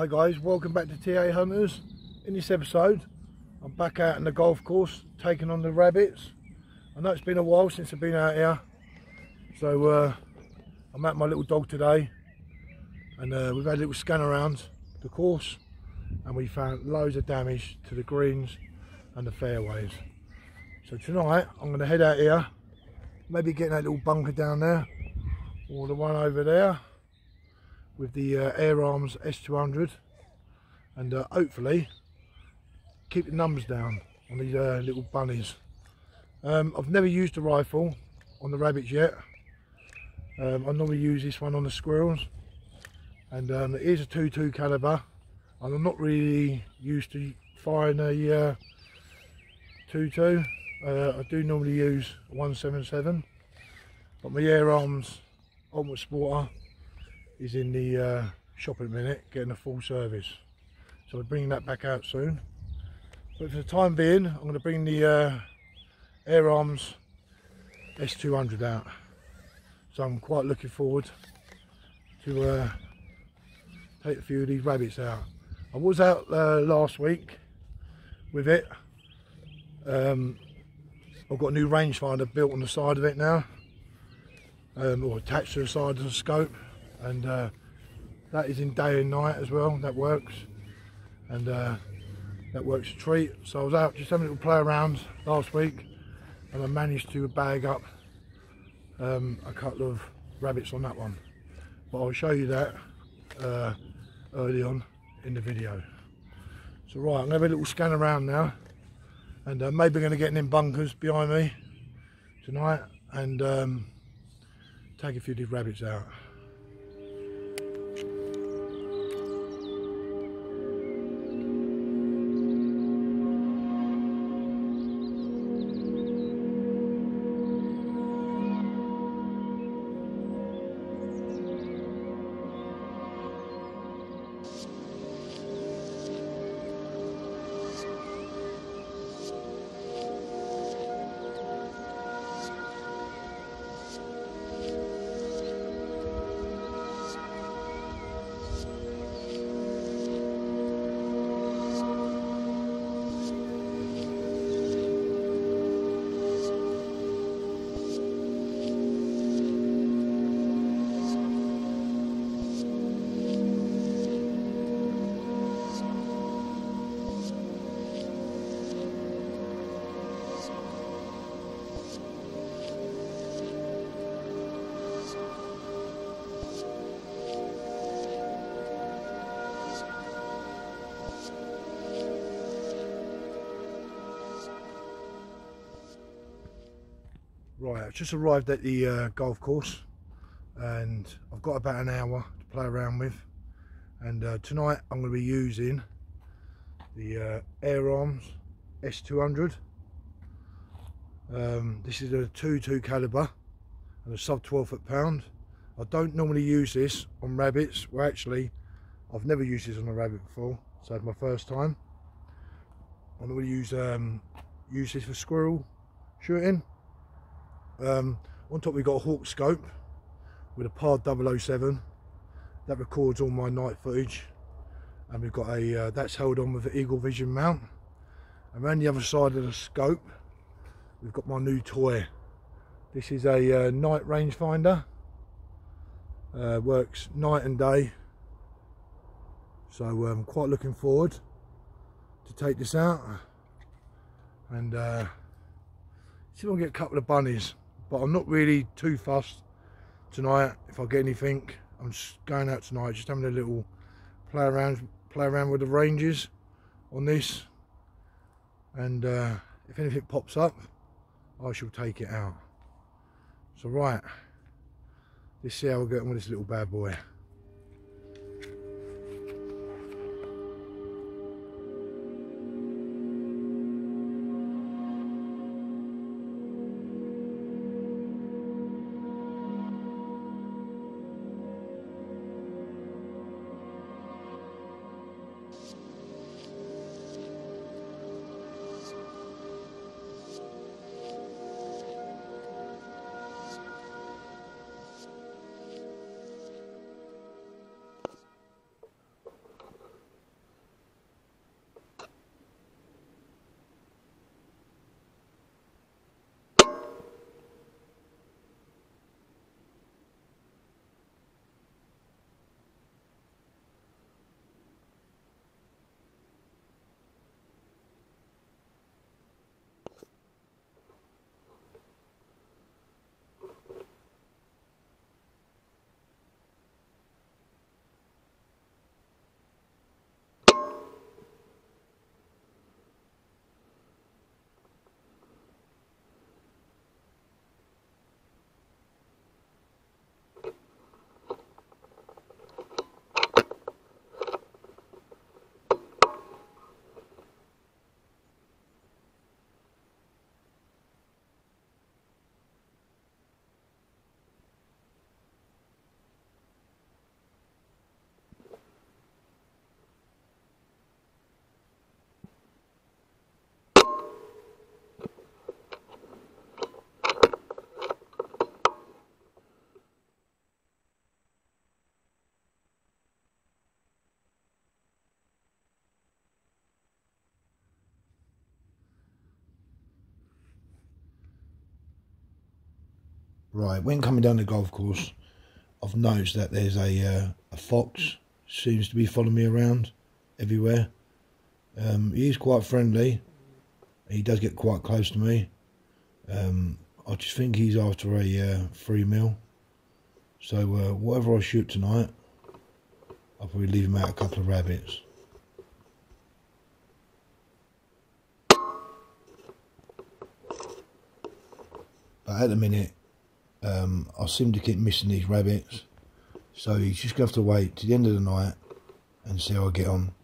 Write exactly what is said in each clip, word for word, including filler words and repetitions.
Hi guys, welcome back to T A Hunterz. In this episode, I'm back out on the golf course, taking on the rabbits. I know it's been a while since I've been out here. So uh, I'm at my little dog today. And uh, we've had a little scan around the course. And we found loads of damage to the greens and the fairways. So tonight, I'm going to head out here. Maybe get in that little bunker down there. Or the one over there. With the uh, Air Arms S two hundred, and uh, hopefully keep the numbers down on these uh, little bunnies. Um, I've never used a rifle on the rabbits yet. Um, I normally use this one on the squirrels, and um, it is a two two caliber, and I'm not really used to firing a two two. Uh, uh, I do normally use one seventy-seven, but my Air Arms Ultimate Sporter is in the uh, shop at a minute, getting a full service. So we're bringing that back out soon. But for the time being, I'm going to bring the uh, Air Arms S two hundred out. So I'm quite looking forward to uh, take a few of these rabbits out. I was out uh, last week with it. Um, I've got a new rangefinder built on the side of it now, um, or attached to the side of the scope. And uh, that is in day and night as well, that works, and uh, that works a treat. So I was out just having a little play around last week, and I managed to bag up um, a couple of rabbits on that one, but I'll show you that uh, early on in the video. So right, I'm going to have a little scan around now, and uh, maybe going to get in them bunkers behind me tonight and um, take a few of these rabbits out. Right, I've just arrived at the uh, golf course, and I've got about an hour to play around with, and uh, tonight I'm going to be using the uh, Air Arms S two hundred. Um, this is a two two caliber and a sub twelve foot pound. I don't normally use this on rabbits. Well, actually, I've never used this on a rabbit before, so it's my first time. I normally use, um, use this for squirrel shooting. Um, on top we've got a Hawk scope with a P A R double oh seven that records all my night footage, and we've got a uh, that's held on with an Eagle Vision mount. And around the other side of the scope we've got my new toy. This is a uh, night rangefinder, uh, works night and day, so I'm um, quite looking forward to take this out and uh, see if I can get a couple of bunnies. But I'm not really too fussed tonight if I get anything. I'm just going out tonight, just having a little play around, play around with the ranges on this. And uh, if anything pops up, I shall take it out. So right, let's see how we get on with this little bad boy. Right, when coming down the golf course, I've noticed that there's a, uh, a fox, seems to be following me around everywhere. Um, he is quite friendly, he does get quite close to me. Um, I just think he's after a uh, free meal. So uh, whatever I shoot tonight, I'll probably leave him out a couple of rabbits. But at the minute, um, I seem to keep missing these rabbits. So you just have to wait to the end of the night and see how I get on.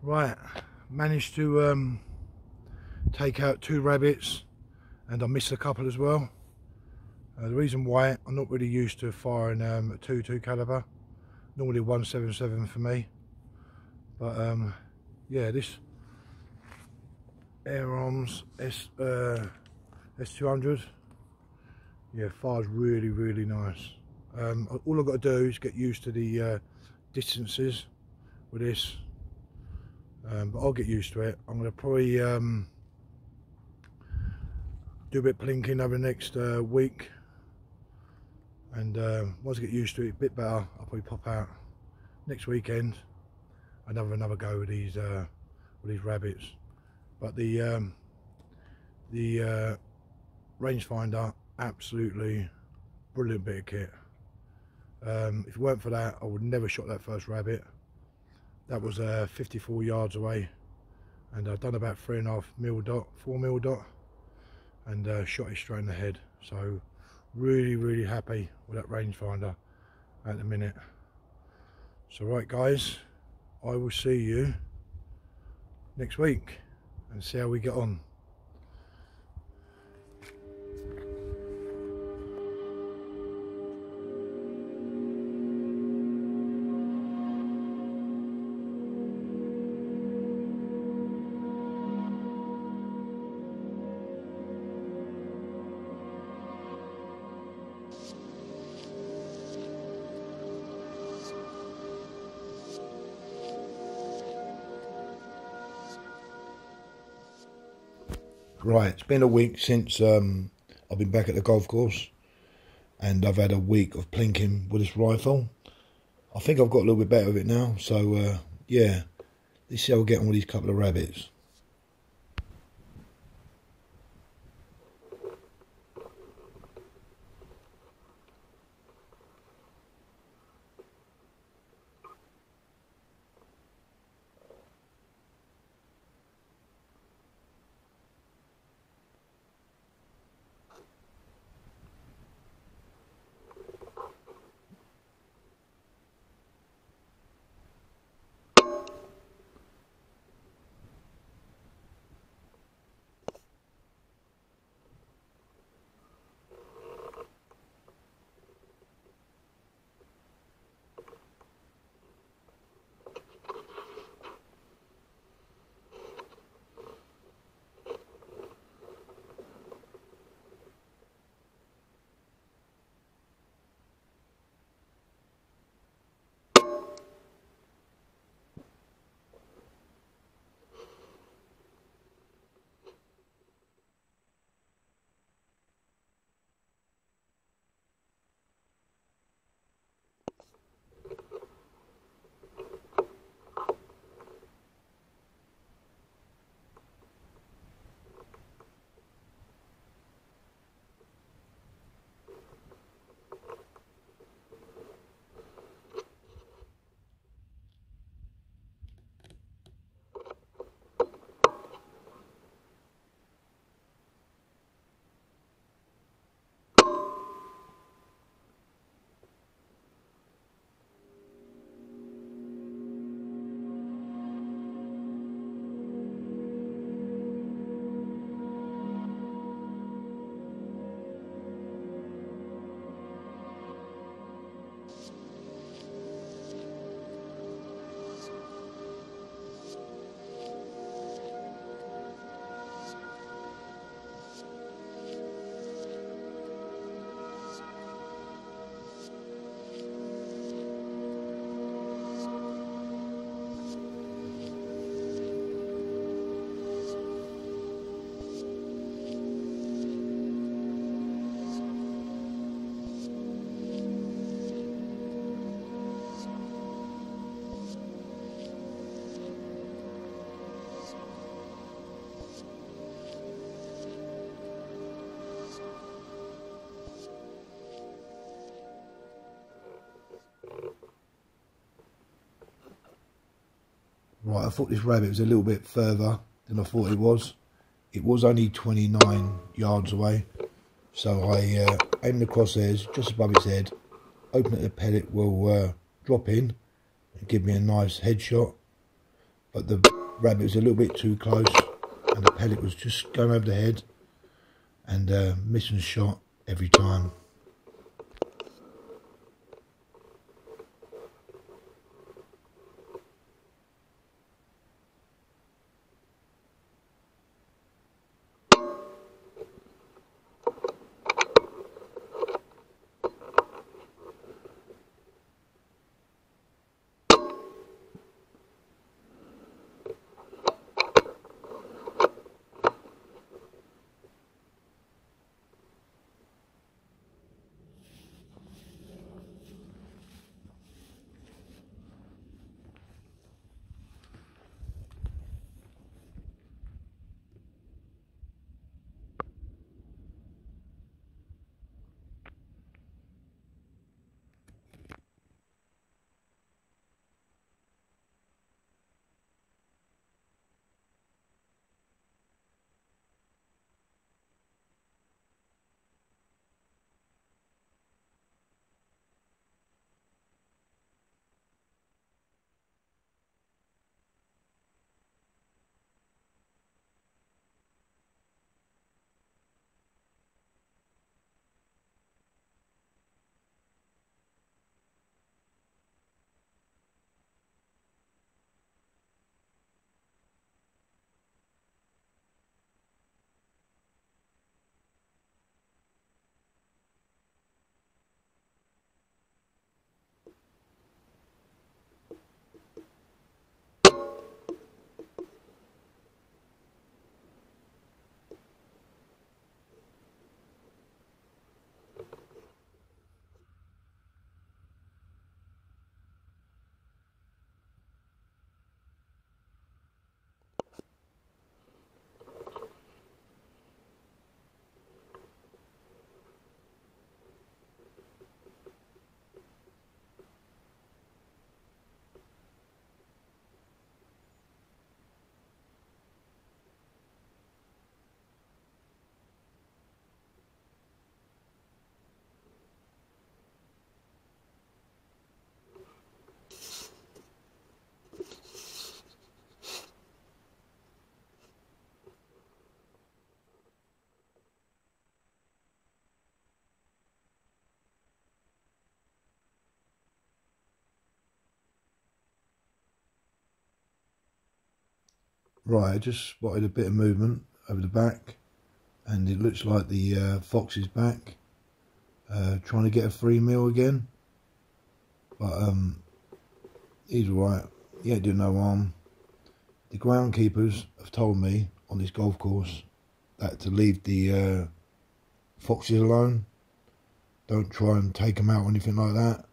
Right, managed to um, take out two rabbits, and I missed a couple as well. Uh, the reason why, I'm not really used to firing um, a two two caliber, normally one seventy-seven for me. But um, yeah, this Air Arms S, uh, S two hundred, yeah, fires really, really nice. Um, all I've got to do is get used to the uh, distances with this. Um, but I'll get used to it. I'm going to probably um, do a bit of plinking over the next uh, week, and uh, once I get used to it a bit better, I'll probably pop out next weekend and have another go with these uh, with these rabbits. But the um, the uh, rangefinder, absolutely brilliant bit of kit. Um, if it weren't for that, I would never shot that first rabbit. That was uh, fifty-four yards away, and I've done about three and a half mil dot, four mil dot, and uh, shot it straight in the head. So really, really happy with that rangefinder at the minute. So right guys, I will see you next week and see how we get on. Right, it's been a week since um, I've been back at the golf course, and I've had a week of plinking with this rifle. I think I've got a little bit better with it now, so uh, yeah, let's see how we get on with these couple of rabbits. Right, I thought this rabbit was a little bit further than I thought it was. It was only twenty-nine yards away. So I uh, aimed the crosshairs just above its head. Hoping that the pellet will uh, drop in and give me a nice headshot. But the rabbit was a little bit too close and the pellet was just going over the head. And uh, missing shot every time. Right, I just spotted a bit of movement over the back, and it looks like the uh, fox is back, uh, trying to get a free meal again. But um, he's alright, he ain't doing no harm. The groundkeepers have told me on this golf course that to leave the uh, foxes alone, don't try and take them out or anything like that,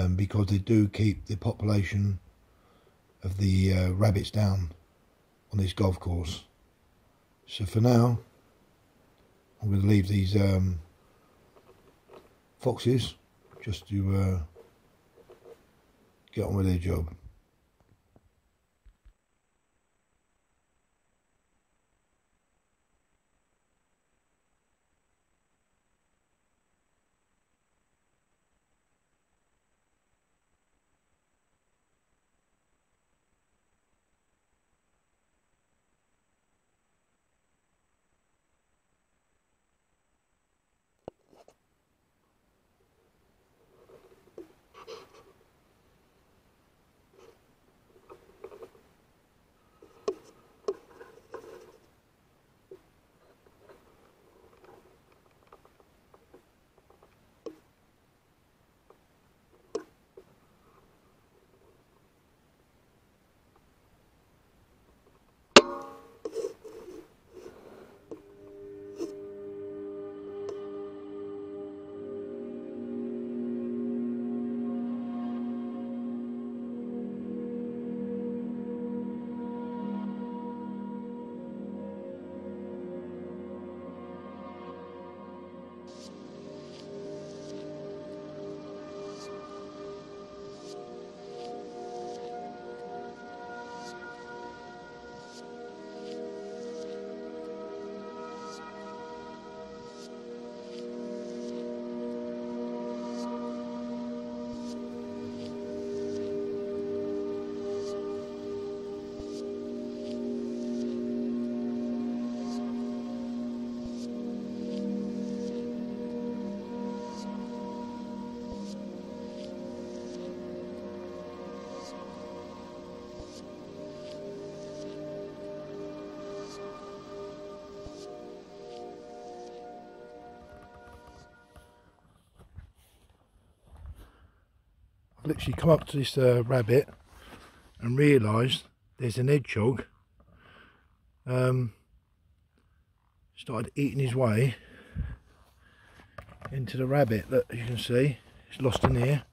um, because they do keep the population of the uh, rabbits down on this golf course. So for now I'm going to leave these um, foxes just to uh, get on with their job. literally come up to this uh, rabbit and realised there's an hedgehog. Um, started eating his way into the rabbit. Look, you can see it's lost an ear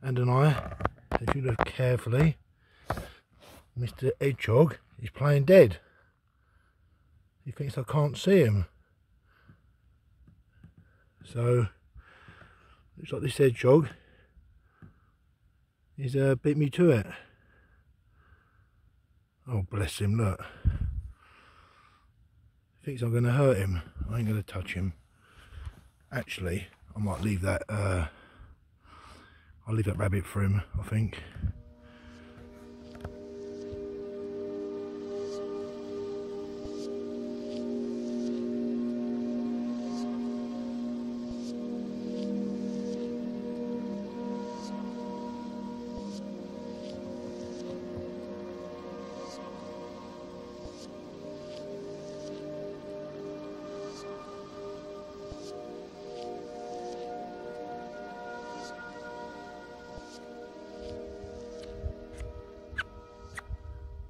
and an eye. If you look carefully, Mister Hedgehog is playing dead. He thinks I can't see him. So looks like this hedgehog he's uh, beat me to it. Oh, bless him, look. He thinks I'm going to hurt him. I ain't going to touch him. Actually, I might leave that, uh, I'll leave that rabbit for him, I think.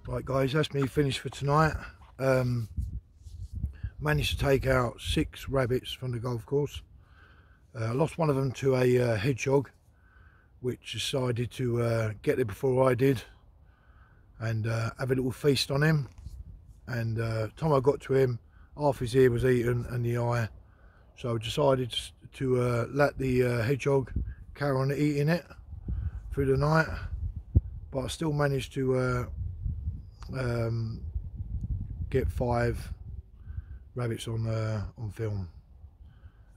Right guys, that's me finished for tonight. Um, managed to take out six rabbits from the golf course. Uh, lost one of them to a uh, hedgehog, which decided to uh, get there before I did and uh, have a little feast on him. And uh, time I got to him, half his ear was eaten and the eye. So I decided to uh, let the uh, hedgehog carry on eating it through the night. But I still managed to uh, um get five rabbits on uh on film,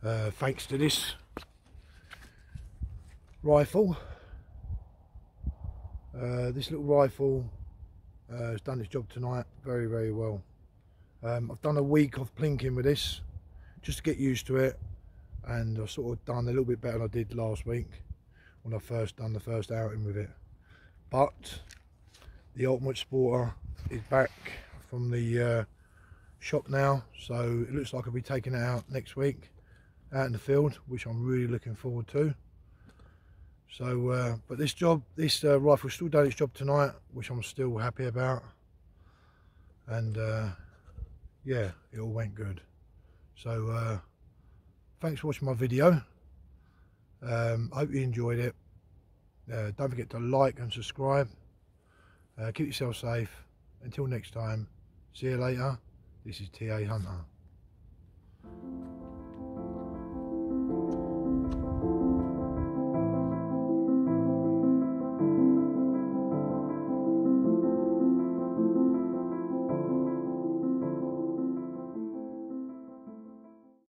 uh thanks to this rifle. Uh this little rifle uh, has done its job tonight very very well. um I've done a week of plinking with this just to get used to it, and I've sort of done a little bit better than I did last week when I first done the first outing with it. But the Ultimate Sporter is back from the uh, shop now, so it looks like I'll be taking it out next week out in the field, which I'm really looking forward to. So uh, but this job this uh, rifle still done its job tonight, which I'm still happy about. And uh, yeah, it all went good. So uh, thanks for watching my video. um, I hope you enjoyed it. Uh, don't forget to like and subscribe. Uh, keep yourself safe. Until next time, see you later. This is T A Hunterz.